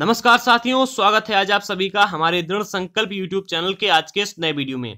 नमस्कार साथियों, स्वागत है आज आप सभी का हमारे दृढ़ संकल्प YouTube चैनल के आज के इस नए वीडियो में।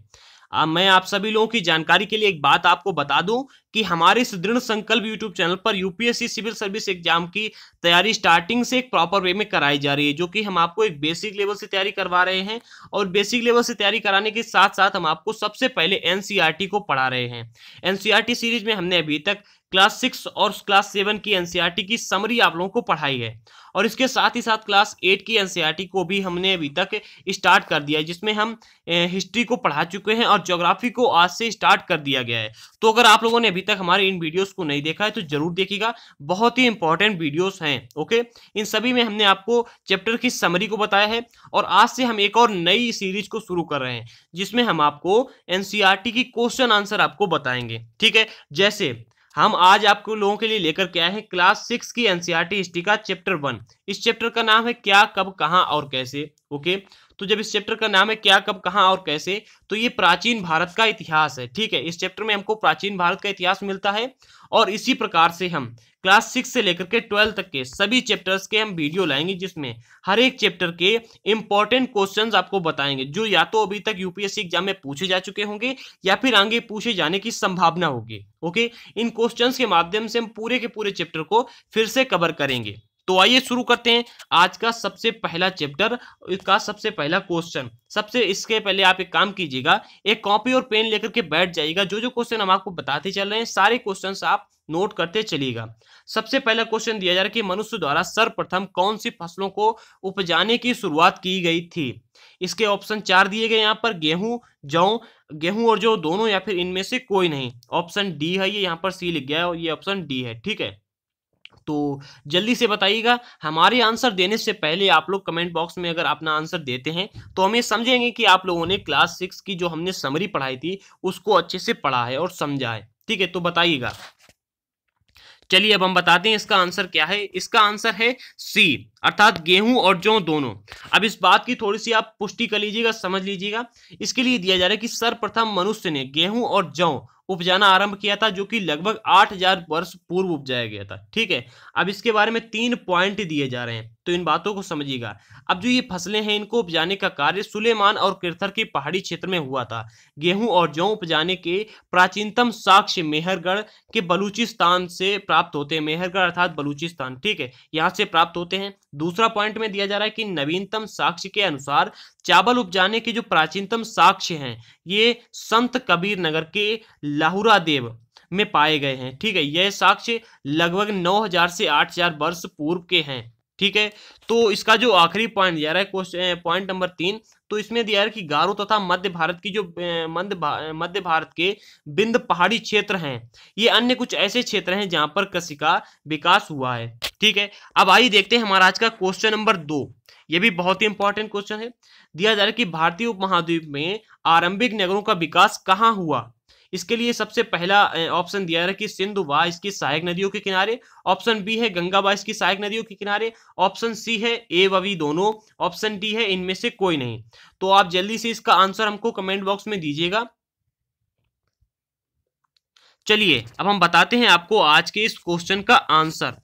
मैं आप सभी लोगों की जानकारी के लिए एक बात आपको बता दूं कि हमारे इस दृढ़ संकल्प YouTube चैनल पर यूपीएससी सिविल सर्विस एग्जाम की तैयारी स्टार्टिंग से एक प्रॉपर वे में कराई जा रही है, जो कि हम आपको एक बेसिक लेवल से तैयारी करवा रहे हैं और बेसिक लेवल से तैयारी कराने के साथ साथ हम आपको सबसे पहले एनसीईआरटी को पढ़ा रहे हैं। एनसीईआरटी सीरीज में हमने अभी तक क्लास 6 और क्लास 7 की एनसीईआरटी की समरी आप लोगों को पढ़ाई है और इसके साथ ही साथ क्लास 8 की एनसीईआरटी को भी हमने अभी तक स्टार्ट कर दिया है, जिसमें हम हिस्ट्री को पढ़ा चुके हैं और ज्योग्राफी को आज से स्टार्ट कर दिया गया है। तो अगर आप लोगों ने अभी तक हमारे इन वीडियोस को नहीं देखा है तो जरूर देखिएगा, बहुत ही इंपॉर्टेंट वीडियोस हैं। ओके, इन सभी में हमने आपको चैप्टर की समरी को बताया है और आज से हम एक और नई सीरीज को शुरू कर रहे हैं जिसमें हम आपको एनसीईआरटी की क्वेश्चन आंसर आपको बताएंगे। ठीक है, जैसे हम आज आपको लोगों के लिए लेकर के आए हैं क्लास 6 की एनसीईआरटी हिस्ट्री का चैप्टर 1। इस चैप्टर का नाम है क्या कब कहां और कैसे। ओके, तो जब इस चैप्टर का नाम है क्या कब कहां और कैसे, तो ये प्राचीन भारत का इतिहास है। ठीक है, इस चैप्टर में हमको प्राचीन भारत का इतिहास मिलता है और इसी प्रकार से हम क्लास 6 से लेकर के 12 तक के सभी चैप्टर्स के हम वीडियो लाएंगे, जिसमें हर एक चैप्टर के इंपॉर्टेंट क्वेश्चंस आपको बताएंगे जो या तो अभी तक यूपीएससी एग्जाम में पूछे जा चुके होंगे या फिर आगे पूछे जाने की संभावना होगी। ओके, इन क्वेश्चंस के माध्यम से हम पूरे के पूरे चैप्टर को फिर से कवर करेंगे। तो आइए शुरू करते हैं आज का सबसे पहला चैप्टर का सबसे पहला क्वेश्चन। सबसे इसके पहले आप एक काम कीजिएगा, एक कॉपी और पेन लेकर के बैठ जाइएगा। जो जो क्वेश्चन हम आपको बताते चल रहे हैं सारे क्वेश्चंस आप नोट करते चलिएगा। सबसे पहला क्वेश्चन दिया जा रहा है कि मनुष्य द्वारा सर्वप्रथम कौन सी फसलों को उपजाने की शुरुआत की गई थी। इसके ऑप्शन 4 दिए गए यहाँ पर, गेहूं और जौ दोनों या फिर इनमें से कोई नहीं। ऑप्शन डी है, ये यहाँ पर सी लिख गया है और ये ऑप्शन डी है। ठीक है, तो जल्दी से बताइएगा। हमारे आंसर देने से पहले आप लोग कमेंट बॉक्स में अगर अपना आंसर देते हैं तो हम ये समझेंगे कि आप लोगों ने क्लास 6 की जो हमने समरी पढ़ाई थी उसको अच्छे से पढ़ा है और समझा है। ठीक है, तो बताइएगा। चलिए अब हम बताते हैं इसका आंसर क्या है। इसका आंसर है सी, अर्थात गेहूं और जौ दोनों। अब इस बात की थोड़ी सी आप पुष्टि कर लीजिएगा, समझ लीजिएगा। इसके लिए दिया जा रहा है कि सर्वप्रथम मनुष्य ने गेहूं और जौ उपजाना आरंभ किया था, जो कि लगभग 8000 वर्ष पूर्व उपजाया गया था। ठीक है, अब इसके बारे में 3 पॉइंट दिए जा रहे हैं, तो इन बातों को समझिएगा। अब जो ये फसलें हैं इनको उपजाने का कार्य सुलेमान और किरथर के पहाड़ी क्षेत्र में हुआ था। गेहूं और जौ उपजाने के प्राचीनतम साक्ष्य मेहरगढ़ के बलूचिस्तान से प्राप्त होते हैं। मेहरगढ़ अर्थात बलूचिस्तान, ठीक है, यहाँ से प्राप्त होते हैं। दूसरा पॉइंट में दिया जा रहा है कि नवीनतम साक्ष्य के अनुसार चावल उपजाने के जो प्राचीनतम साक्ष्य हैं ये संत कबीर नगर के हुरा देव में पाए गए हैं। ठीक है, यह साक्ष्य लगभग 9000 से 8000 वर्ष पूर्व के हैं। ठीक है, तो इसका जो आखिरी पॉइंट दिया रहा है क्वेश्चन पॉइंट नंबर 3, तो इसमें दिया है कि गारो तथा मध्य भारत की जो मध्य भारत के बिंद पहाड़ी क्षेत्र हैं ये अन्य कुछ ऐसे क्षेत्र हैं जहां पर कृषि का विकास हुआ है। ठीक है, अब आइए देखते हैं हमारा आज का क्वेश्चन नंबर 2। यह भी बहुत ही इंपॉर्टेंट क्वेश्चन है। दिया जा रहा है कि भारतीय उपमहाद्वीप में आरंभिक नगरों का विकास कहाँ हुआ। इसके लिए सबसे पहला ऑप्शन दिया है कि सिंधु व इसकी सहायक नदियों के किनारे। ऑप्शन बी है गंगा व इसकी सहायक नदियों के किनारे। ऑप्शन सी है ए व बी दोनों। ऑप्शन डी है इनमें से कोई नहीं। तो आप जल्दी से इसका आंसर हमको कमेंट बॉक्स में दीजिएगा। चलिए अब हम बताते हैं आपको आज के इस क्वेश्चन का आंसर।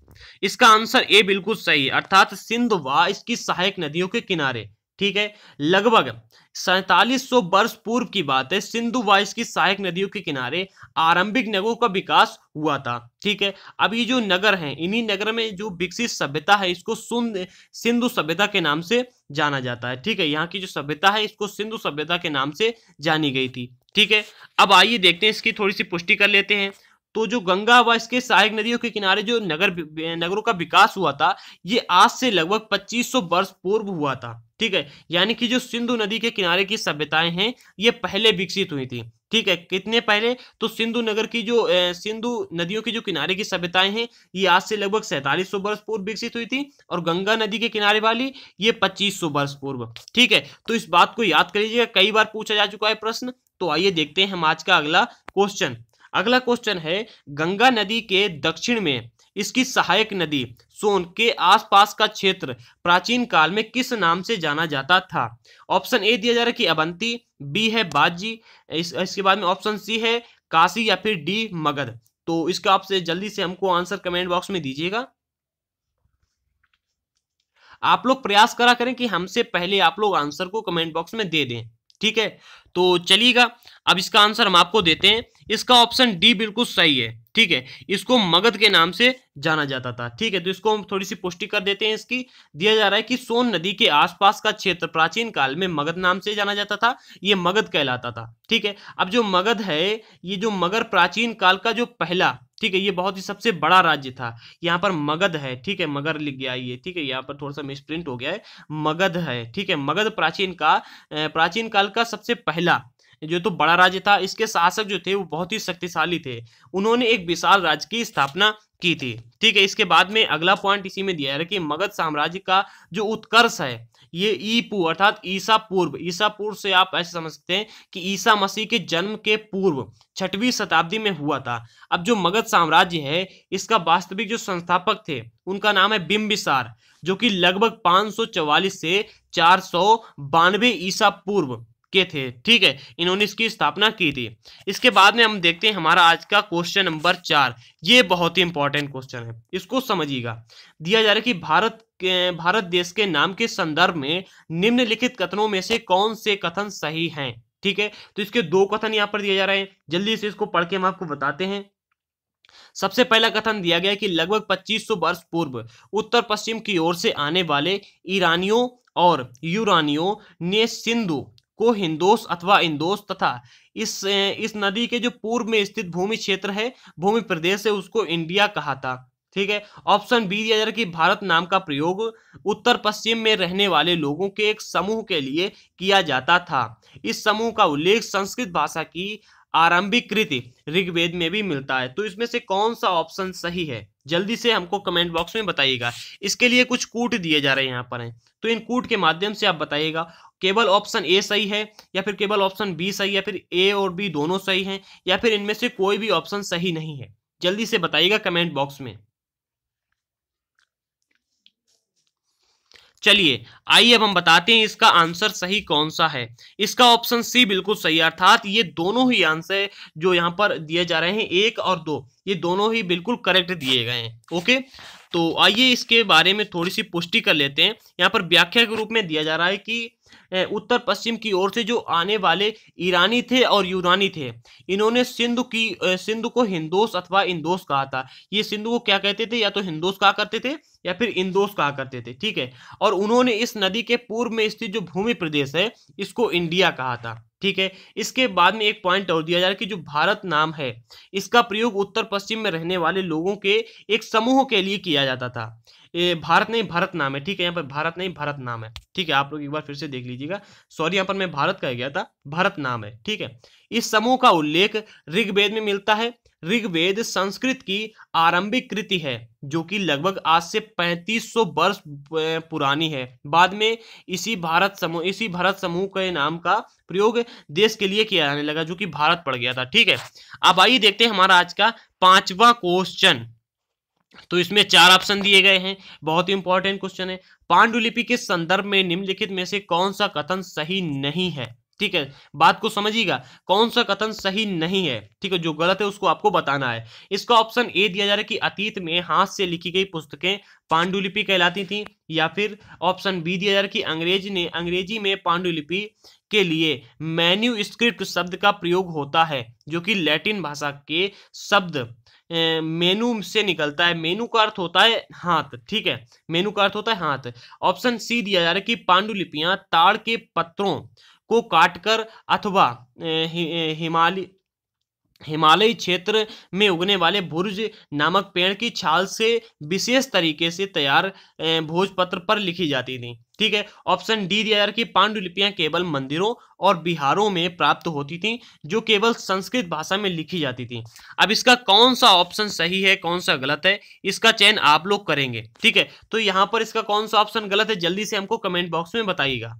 इसका आंसर ए बिल्कुल सही, अर्थात सिंधु व इसकी सहायक नदियों के किनारे। ठीक है, लगभग 4700 वर्ष पूर्व की बात है। सिंधु व इसकी सहायक नदियों के किनारे आरंभिक नगरों का विकास हुआ था। ठीक है, अब ये जो नगर हैं इन्हीं नगर में जो विकसित सभ्यता है इसको सिंधु सभ्यता के नाम से जाना जाता है। ठीक है, यहाँ की जो सभ्यता है इसको सिंधु सभ्यता के नाम से जानी गई थी। ठीक है, अब आइए देखते हैं, इसकी थोड़ी सी पुष्टि कर लेते हैं। तो जो गंगा व इसके सहायक नदियों के किनारे जो नगरों का विकास हुआ था ये आज से लगभग 2500 वर्ष पूर्व हुआ था। ठीक है, यानी कि जो सिंधु नदी के किनारे की सभ्यताएं हैं ये पहले विकसित हुई थी। ठीक है, कितने पहले, तो सिंधु नदियों की जो किनारे की सभ्यताएं हैं ये आज से लगभग 4700 वर्ष पूर्व विकसित हुई थी और गंगा नदी के किनारे वाली ये 2500 वर्ष पूर्व। ठीक है, तो इस बात को याद कर लीजिएगा, कई बार पूछा जा चुका है प्रश्न। तो आइए देखते हैं हम आज का अगला क्वेश्चन। अगला क्वेश्चन है गंगा नदी के दक्षिण में इसकी सहायक नदी सोन के आसपास का क्षेत्र प्राचीन काल में किस नाम से जाना जाता था। ऑप्शन ए दिया जा रहा है कि अवंती, बी है बाजी, इसके बाद में ऑप्शन सी है काशी या फिर डी मगध। तो इसका आपसे जल्दी से हमको आंसर कमेंट बॉक्स में दीजिएगा। आप लोग प्रयास करा करें कि हमसे पहले आप लोग आंसर को कमेंट बॉक्स में दे दें, ठीक है। तो चलिएगा, अब इसका आंसर हम आपको देते हैं। इसका ऑप्शन डी बिल्कुल सही है, ठीक है। इसको मगध के नाम से जाना जाता था, ठीक है। तो इसको हम थोड़ी सी पुष्टि कर देते हैं। इसकी दिया जा रहा है कि सोन नदी के आसपास का क्षेत्र प्राचीन काल में मगध नाम से जाना जाता था, ये मगध कहलाता था, ठीक है। अब जो मगध है, ये जो मगर प्राचीन काल का जो पहला, ठीक है, ये बहुत ही सबसे बड़ा राज्य था। यहाँ पर मगध है, ठीक है, मगर लिख गया ये, ठीक है, यहाँ पर थोड़ा सा मिसप्रिंट हो गया है, मगध है, ठीक है। मगध प्राचीन काल का सबसे पहला जो तो बड़ा राज्य था। इसके शासक जो थे वो बहुत ही शक्तिशाली थे, उन्होंने एक विशाल राज्य की स्थापना की थी, ठीक है। इसके बाद में अगला पॉइंट इसी में दिया है कि मगध साम्राज्य का जो उत्कर्ष है ये ईपू अर्थात ईसा पूर्व से आप ऐसे समझ सकते हैं कि ईसा मसीह के जन्म के पूर्व 6वीं शताब्दी में हुआ था। अब जो मगध साम्राज्य है इसका वास्तविक जो संस्थापक थे उनका नाम है बिंबिसार, जो कि लगभग 544 से 492 ईसा पूर्व के थे, ठीक है। इन्होंने इसकी स्थापना की थी। इसके बाद में हम देखते हैं हमारा आज का क्वेश्चन नंबर 4। ये बहुत ही इंपॉर्टेंट क्वेश्चन है, इसको समझिएगा। दिया जा रहा है कि भारत देश के नाम के संदर्भ में निम्नलिखित कथनों में से कौन से कथन सही हैं, ठीक है। तो इसके 2 कथन यहाँ पर दिए जा रहे हैं, जल्दी से इसको पढ़ के हम आपको बताते हैं। सबसे पहला कथन दिया गया कि लगभग 2500 वर्ष पूर्व उत्तर पश्चिम की ओर से आने वाले ईरानियों और यूरानियों ने सिंधु को हिंदोस अथवा इंदोस तथा इस नदी के जो पूर्व में स्थित भूमि क्षेत्र है, भूमि प्रदेश है, उसको इंडिया कहा था, ठीक है। ऑप्शन बी दिया जा रहा है कि भारत नाम का प्रयोग उत्तर पश्चिम में रहने वाले लोगों के एक समूह के लिए किया जाता था। इस समूह का उल्लेख संस्कृत भाषा की आरंभिक कृति ऋग्वेद में भी मिलता है। तो इसमें से कौन सा ऑप्शन सही है, जल्दी से हमको कमेंट बॉक्स में बताइएगा। इसके लिए कुछ कूट दिए जा रहे हैं यहाँ पर हैं, तो इन कूट के माध्यम से आप बताइएगा केवल ऑप्शन ए सही है या फिर केवल ऑप्शन बी सही है या फिर ए और बी दोनों सही हैं या फिर इनमें से कोई भी ऑप्शन सही नहीं है। जल्दी से बताइएगा कमेंट बॉक्स में। चलिए आइए अब हम बताते हैं इसका आंसर सही कौन सा है। इसका ऑप्शन सी बिल्कुल सही है, अर्थात ये दोनों ही आंसर जो यहाँ पर दिए जा रहे हैं 1 और 2, ये दोनों ही बिल्कुल करेक्ट दिए गए हैं, ओके। तो आइए इसके बारे में थोड़ी सी पुष्टि कर लेते हैं। यहाँ पर व्याख्या के रूप में दिया जा रहा है कि उत्तर पश्चिम की ओर से जो आने वाले ईरानी थे और यूनानी थे, इन्होंने सिंधु को हिंदोस अथवा इंदोस कहा था। ये सिंधु को क्या कहते थे, या तो हिंदोस कहा करते थे या फिर इंदोस कहा करते थे, ठीक है। और उन्होंने इस नदी के पूर्व में स्थित जो भूमि प्रदेश है इसको इंडिया कहा था, ठीक है। इसके बाद में एक पॉइंट और दिया जा रहा है कि जो भारत नाम है इसका प्रयोग उत्तर पश्चिम में रहने वाले लोगों के एक समूह के लिए किया जाता था। भारत नाम है, ठीक है, यहाँ पर भारत नाम है, ठीक है। आप लोग एक बार फिर से देख लीजिएगा, सॉरी यहाँ पर मैं भारत कह गया था, भारत नाम है, ठीक है। इस समूह का उल्लेख ऋग्वेद में मिलता है। ऋग्वेद संस्कृत की आरंभिक कृति है जो कि लगभग आज से 3500 वर्ष पुरानी है। बाद में इसी भारत समूह के नाम का प्रयोग देश के लिए किया जाने लगा जो कि भारत पड़ गया था, ठीक है। अब आइए देखते हैं हमारा आज का 5वां क्वेश्चन। तो इसमें 4 ऑप्शन दिए गए हैं, बहुत ही इंपॉर्टेंट क्वेश्चन है। पांडुलिपि के संदर्भ में निम्नलिखित में से कौन सा कथन सही नहीं है, ठीक है। बात को समझिएगा, कौन सा कथन सही नहीं है, ठीक है। जो गलत है उसको आपको बताना है। इसका ऑप्शन ए दिया जा रहा है कि अतीत में हाथ से लिखी गई पुस्तकें पांडुलिपि कहलाती थीं, या फिर ऑप्शन बी दिया जा रहा है कि अंग्रेजी में पांडुलिपि के लिए मैन्युस्क्रिप्ट शब्द का प्रयोग होता है जो कि लैटिन भाषा के शब्द मेनू से निकलता है। मेनू का अर्थ होता है हाथ, ठीक है, मेनू का अर्थ होता है हाथ। ऑप्शन सी दिया जा रहा है कि पांडुलिपियां ताड़ के पत्रों को काटकर अथवा हिमालयी क्षेत्र में उगने वाले भुर्ज नामक पेड़ की छाल से विशेष तरीके से तैयार भोजपत्र पर लिखी जाती थी, ठीक है। ऑप्शन डी दिया जा रहा है कि पांडुलिपियां केवल मंदिरों और विहारों में प्राप्त होती थीं जो केवल संस्कृत भाषा में लिखी जाती थीं। अब इसका कौन सा ऑप्शन सही है, कौन सा गलत है, इसका चयन आप लोग करेंगे, ठीक है। तो यहाँ पर इसका कौन सा ऑप्शन गलत है, जल्दी से हमको कमेंट बॉक्स में बताइएगा।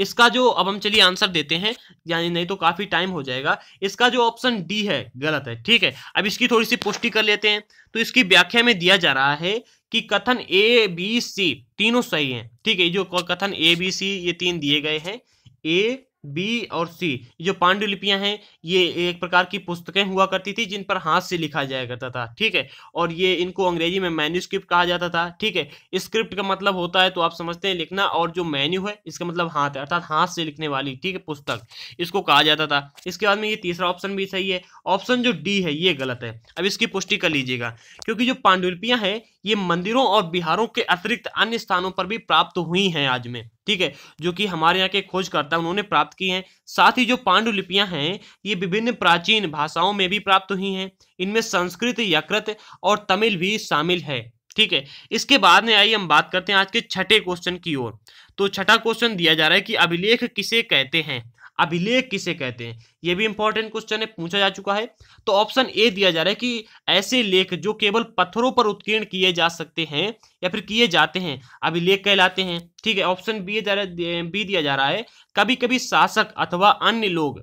इसका जो अब हम चलिए आंसर देते हैं, यानी नहीं तो काफी टाइम हो जाएगा। इसका जो ऑप्शन डी है गलत है, ठीक है। अब इसकी थोड़ी सी पुष्टि कर लेते हैं। तो इसकी व्याख्या में दिया जा रहा है कि कथन ए बी सी तीनों सही हैं, ठीक है। जो कथन ए बी सी ये 3 दिए गए हैं, ए बी और सी, जो पांडुलिपियां हैं ये एक प्रकार की पुस्तकें हुआ करती थी जिन पर हाथ से लिखा जाया करता था, ठीक है। और ये इनको अंग्रेजी में मैन्युस्क्रिप्ट कहा जाता था, ठीक है। स्क्रिप्ट का मतलब होता है तो आप समझते हैं लिखना, और जो मैन्यू है इसका मतलब हाथ है, अर्थात हाथ से लिखने वाली, ठीक है, पुस्तक इसको कहा जाता था। इसके बाद में ये तीसरा ऑप्शन भी सही है, ऑप्शन जो डी है ये गलत है। अब इसकी पुष्टि कर लीजिएगा, क्योंकि जो पांडुलिपियां हैं ये मंदिरों और विहारों के अतिरिक्त अन्य स्थानों पर भी प्राप्त हुई हैं आज में, ठीक है, जो कि हमारे यहाँ के खोजकर्ता उन्होंने प्राप्त की हैं। साथ ही जो पांडुलिपियां हैं ये विभिन्न प्राचीन भाषाओं में भी प्राप्त हुई हैं, इनमें संस्कृत, यकृत और तमिल भी शामिल है, ठीक है। इसके बाद में आइए हम बात करते हैं आज के छठे क्वेश्चन की ओर। तो छठा क्वेश्चन दिया जा रहा है कि अभिलेख किसे कहते हैं, अभिलेख किसे कहते हैं, यह भी इंपॉर्टेंट क्वेश्चन है, पूछा जा चुका है। तो ऑप्शन ए दिया जा रहा है कि ऐसे लेख जो केवल पत्थरों पर उत्कीर्ण किए जा सकते हैं या फिर किए जाते हैं अभिलेख कहलाते हैं, ठीक है। ऑप्शन बी दिया जा रहा है कभी कभी शासक अथवा अन्य लोग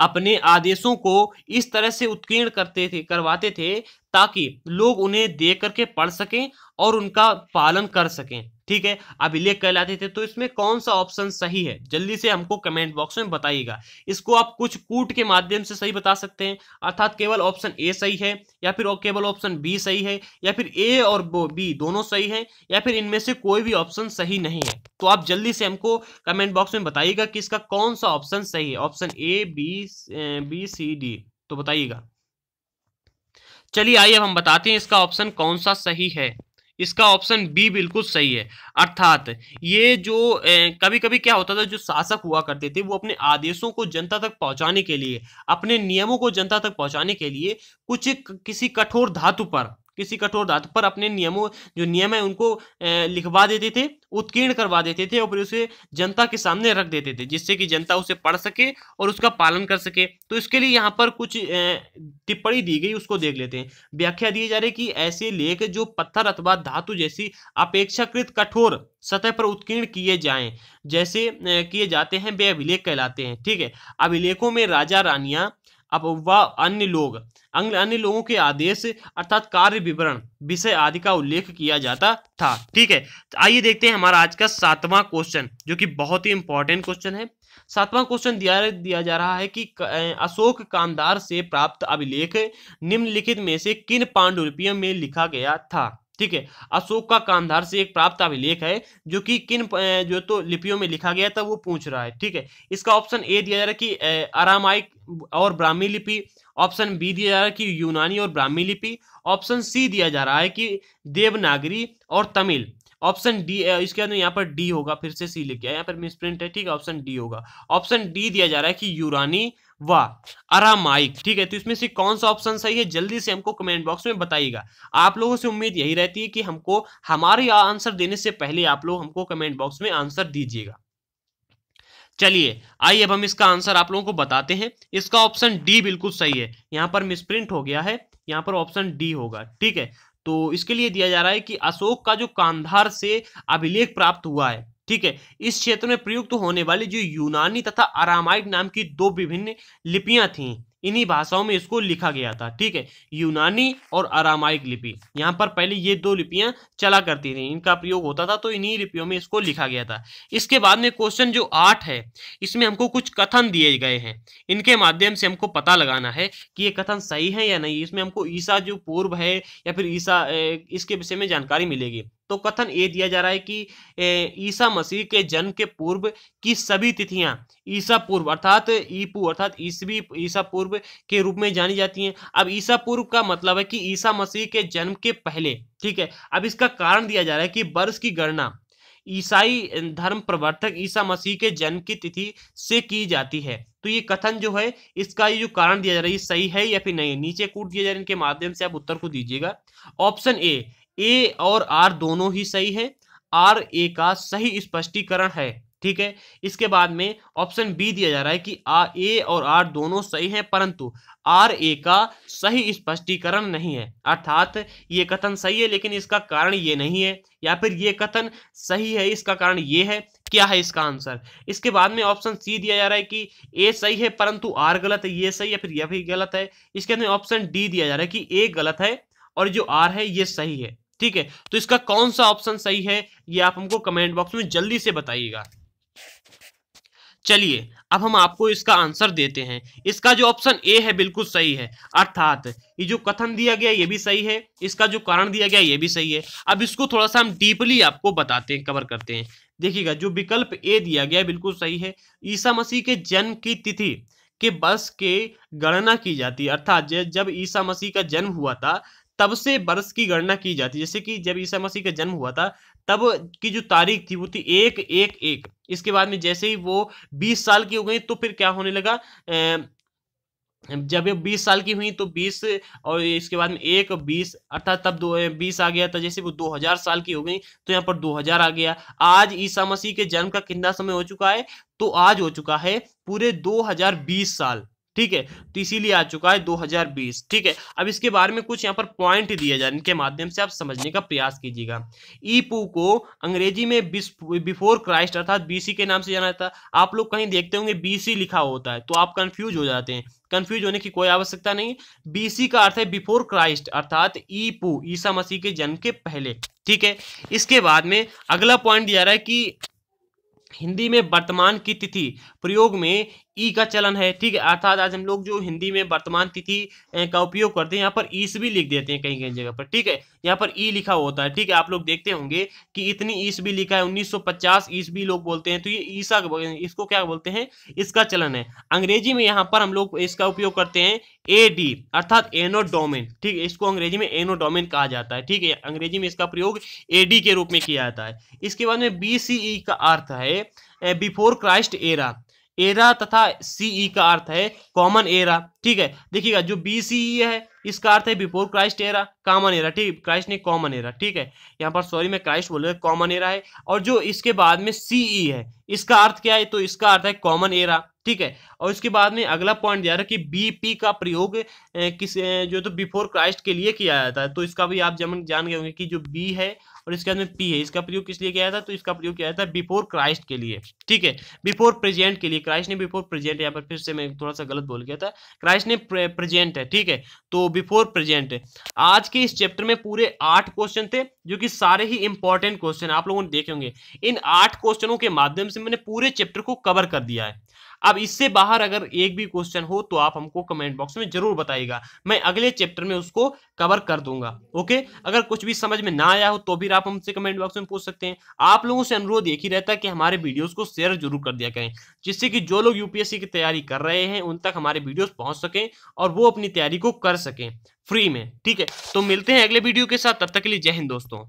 अपने आदेशों को इस तरह से उत्कीर्ण करवाते थे ताकि लोग उन्हें देख करके पढ़ सकें और उनका पालन कर सकें, ठीक है, अभिलेख कहलाते थे। तो इसमें कौन सा ऑप्शन सही है जल्दी से हमको कमेंट बॉक्स में बताइएगा। इसको आप कुछ कूट के माध्यम से सही बता सकते हैं, अर्थात केवल ऑप्शन ए सही है या फिर केवल ऑप्शन बी सही है, या फिर ए और बी दोनों सही है, या फिर इनमें से कोई भी ऑप्शन सही नहीं है। तो आप जल्दी से हमको कमेंट बॉक्स में बताइएगा कि इसका कौन सा ऑप्शन सही है, option A, B, C, D, तो बताइएगा। चलिए आइए हम बताते हैं इसका ऑप्शन कौन सा सही है। इसका ऑप्शन बी बिल्कुल सही है, अर्थात ये जो कभी कभी क्या होता था, जो शासक हुआ करते थे वो अपने आदेशों को जनता तक पहुंचाने के लिए, अपने नियमों को जनता तक पहुंचाने के लिए कुछ किसी कठोर धातु पर अपने नियमों, जो नियम है उनको लिखवा देते थे, उत्कीर्ण करवा देते थे और फिर उसे जनता के सामने रख देते थे जिससे कि जनता उसे पढ़ सके और उसका पालन कर सके। तो इसके लिए यहाँ पर कुछ टिप्पणी दी गई, उसको देख लेते हैं। व्याख्या दी जा रही कि ऐसे लेख जो पत्थर अथवा धातु जैसी अपेक्षाकृत कठोर सतह पर उत्कीर्ण किए जाते हैं वे अभिलेख कहलाते हैं, ठीक है। अभिलेखों में राजा, रानियां व अन्य लोगों के आदेश अर्थात कार्य विवरण, विषय आदि का उल्लेख किया जाता था, ठीक है। तो आइए देखते हैं हमारा आज का सातवां क्वेश्चन, जो कि बहुत ही इंपॉर्टेंट क्वेश्चन है। सातवां क्वेश्चन दिया जा रहा है कि अशोक कांधार से प्राप्त अभिलेख निम्नलिखित में से किन पांडुलिपियों में लिखा गया था, ठीक है। अशोक का कांधार से एक प्राप्त अभिलेख है जो कि किन जो तो लिपियों में लिखा गया था वो पूछ रहा है, ठीक है। इसका ऑप्शन ए दिया जा रहा है कि अरामाइक और ब्राह्मी लिपि, ऑप्शन बी दिया जा रहा है कि यूनानी और ब्राह्मी लिपि, ऑप्शन सी दिया जा रहा है कि देवनागरी और तमिल, ऑप्शन डी, इसके बाद यहाँ पर डी होगा, फिर से सी लिख गया, यहाँ पर मिसप्रिंट है, ठीक है, ऑप्शन डी होगा। ऑप्शन डी दिया जा रहा है कि यूनानी व अरामाइक, ठीक है। तो इसमें से कौन सा ऑप्शन सही है जल्दी से हमको कमेंट बॉक्स में बताइएगा। आप लोगों से उम्मीद यही रहती है कि हमको हमारे आंसर देने से पहले आप लोग हमको कमेंट बॉक्स में आंसर दीजिएगा। चलिए आइए अब हम इसका आंसर आप लोगों को बताते हैं। इसका ऑप्शन डी बिल्कुल सही है, यहाँ पर मिसप्रिंट हो गया है, यहाँ पर ऑप्शन डी होगा, ठीक है। तो इसके लिए दिया जा रहा है कि अशोक का जो कांधार से अभिलेख प्राप्त हुआ है, ठीक है, इस क्षेत्र में प्रयुक्त होने वाली जो यूनानी तथा अरामाइक नाम की दो विभिन्न लिपियां थीं, इन्हीं भाषाओं में इसको लिखा गया था, ठीक है, यूनानी और अरामाइक लिपि। यहाँ पर पहले ये दो लिपियां चला करती थीं, इनका प्रयोग होता था, तो इन्हीं लिपियों में इसको लिखा गया था। इसके बाद में क्वेश्चन जो 8 है, इसमें हमको कुछ कथन दिए गए हैं, इनके माध्यम से हमको पता लगाना है कि ये कथन सही है या नहीं। इसमें हमको ईसा जो पूर्व है या फिर ईसा इसके विषय में जानकारी मिलेगी। तो कथन ए दिया जा रहा है कि ईसा मसीह के जन्म के पूर्व की सभी तिथियां ईसा पूर्व अर्थात ईपू अर्थात ईसवी, ईसा पूर्व के रूप में जानी जाती हैं। अब ईसा पूर्व का मतलब है कि ईसा मसीह के जन्म के पहले, ठीक है। अब इसका कारण दिया जा रहा है कि वर्ष की गणना ईसाई धर्म प्रवर्तक ईसा मसीह के जन्म की तिथि से की जाती है। तो ये कथन जो है, इसका ये जो कारण दिया जा रहा है सही है या फिर नहीं, नीचे कूट दिया जा रहा है, इनके माध्यम से आप उत्तर को दीजिएगा। ऑप्शन ए और आर दोनों ही सही है, आर ए का सही स्पष्टीकरण है, ठीक है। इसके बाद में ऑप्शन बी दिया जा रहा है कि ए और आर दोनों सही हैं परंतु आर ए का सही स्पष्टीकरण नहीं है, अर्थात ये कथन सही है लेकिन इसका कारण ये नहीं है, या फिर ये कथन सही है इसका कारण ये है, क्या है इसका आंसर। इसके बाद में ऑप्शन सी दिया जा रहा है कि ए सही है परंतु आर गलत है, ये सही है फिर यह भी गलत है। इसके बाद में ऑप्शन डी दिया जा रहा है कि ए गलत है और जो आर है ये सही है, ठीक है। तो इसका कौन सा ऑप्शन सही है ये आप हमको कमेंट बॉक्स में जल्दी से बताइएगा। चलिए अब हम आपको इसका आंसर देते हैं। इसका जो ऑप्शन ए है बिल्कुल सही है, अर्थात ये जो कथन दिया गया ये भी सही है, इसका जो कारण दिया गया ये भी सही है। अब इसको थोड़ा सा हम डीपली आपको बताते हैं, कवर करते हैं। देखिएगा जो विकल्प ए दिया गया बिल्कुल सही है। ईसा मसीह के जन्म की तिथि के वर्ष के गणना की जाती है, अर्थात जब ईसा मसीह का जन्म हुआ था तब से वर्ष की गणना की जाती है। जैसे कि जब ईसा मसीह का जन्म हुआ था तब की जो तारीख थी वो थी 1/1/1। इसके बाद में जैसे ही वो 20 साल की हो गई तो फिर क्या होने लगा, जब ये 20 साल की हुई तो 20 और इसके बाद में 1/20 अर्थात तब 20 आ गया था। जैसे वो 2000 साल की हो गई तो यहाँ पर 2000 आ गया। आज ईसा मसीह के जन्म का कितना समय हो चुका है, तो आज हो चुका है पूरे 2020 साल, ठीक है। तो इसीलिए आ चुका है 2020, ठीक है। अब इसके बारे में कुछ यहाँ पर पॉइंट दिए जाए, इनके माध्यम से आप समझने का प्रयास कीजिएगा। ईपू को अंग्रेजी में बिफोर क्राइस्ट अर्थात बीसी के नाम से जाना जाता है। आप लोग कहीं देखते होंगे बीसी लिखा होता है तो आप कंफ्यूज हो जाते हैं। कंफ्यूज होने की कोई आवश्यकता नहीं। बीसी का अर्थ है बिफोर क्राइस्ट अर्थात ईपू, ईसा मसीह के जन्म के पहले, ठीक है। इसके बाद में अगला पॉइंट दिया रहा है कि हिंदी में वर्तमान की तिथि प्रयोग में ई का चलन है, ठीक है। अर्थात आज हम लोग जो हिंदी में वर्तमान तिथि का उपयोग करते हैं यहाँ पर ईस्वी लिख देते हैं कहीं कहीं जगह पर, ठीक है। यहाँ पर ई लिखा होता है, ठीक है। आप लोग देखते होंगे कि इतनी ईस्वी लिखा है, 1950 ईस्वी लोग बोलते हैं, तो ये ईसा, इसको क्या बोलते हैं, इसका चलन है। अंग्रेजी में यहाँ पर हम लोग इसका उपयोग करते हैं एडी अर्थात एनो डोमेन, ठीक है। इसको अंग्रेजी में एनो डोमेन कहा जाता है, ठीक है। अंग्रेजी में इसका प्रयोग एडी के रूप में किया जाता है। इसके बाद में बीसीई का अर्थ है बिफोर क्राइस्ट एरा, एरा तथा सीई का अर्थ है कॉमन एरा, ठीक है। देखिएगा जो बीसीई है इसका अर्थ है before Christ era, common era, ठीक है। क्राइस्ट नहीं कॉमन एरा, ठीक है। यहाँ पर सॉरी मैं क्राइस्ट बोल रहा हूँ, कॉमन एरा है। और जो इसके बाद में सीई है इसका अर्थ क्या है, तो इसका अर्थ है कॉमन एरा, ठीक है। और इसके बाद में अगला पॉइंट दिया रहा है कि बीपी का प्रयोग किस जो तो बिफोर क्राइस्ट के लिए किया जाता है, तो इसका भी आप जान गए होंगे कि जो बी है और इसके बाद में पी है इसका प्रयोग किस लिए किया जाता है, तो इसका प्रयोग किया जाता है बिफोर क्राइस्ट के लिए, ठीक है। बिफोर प्रेजेंट के लिए, क्राइस्ट ने बिफोर प्रेजेंट, यहाँ पर फिर से मैं थोड़ा सा गलत बोल गया था, क्राइस्ट ने प्रेजेंट है, ठीक है। तो बिफोर प्रेजेंट है। आज के इस चैप्टर में पूरे 8 क्वेश्चन थे जो कि सारे ही इंपॉर्टेंट क्वेश्चन आप लोगों ने देखे होंगे। इन 8 क्वेश्चनों के माध्यम से मैंने पूरे चैप्टर को कवर कर दिया है। अब इससे बाहर अगर एक भी क्वेश्चन हो तो आप हमको कमेंट बॉक्स में जरूर बताइएगा, मैं अगले चैप्टर में उसको कवर कर दूंगा, ओके। अगर कुछ भी समझ में ना आया हो तो भी आप हमसे कमेंट बॉक्स में पूछ सकते हैं। आप लोगों से अनुरोध एक ही रहता है कि हमारे वीडियोस को शेयर जरूर कर दिया करें, जिससे कि जो लोग यूपीएससी की तैयारी कर रहे हैं उन तक हमारे वीडियोस पहुंच सकें और वो अपनी तैयारी को कर सकें फ्री में, ठीक है। तो मिलते हैं अगले वीडियो के साथ, तब तक के लिए जय हिंद दोस्तों।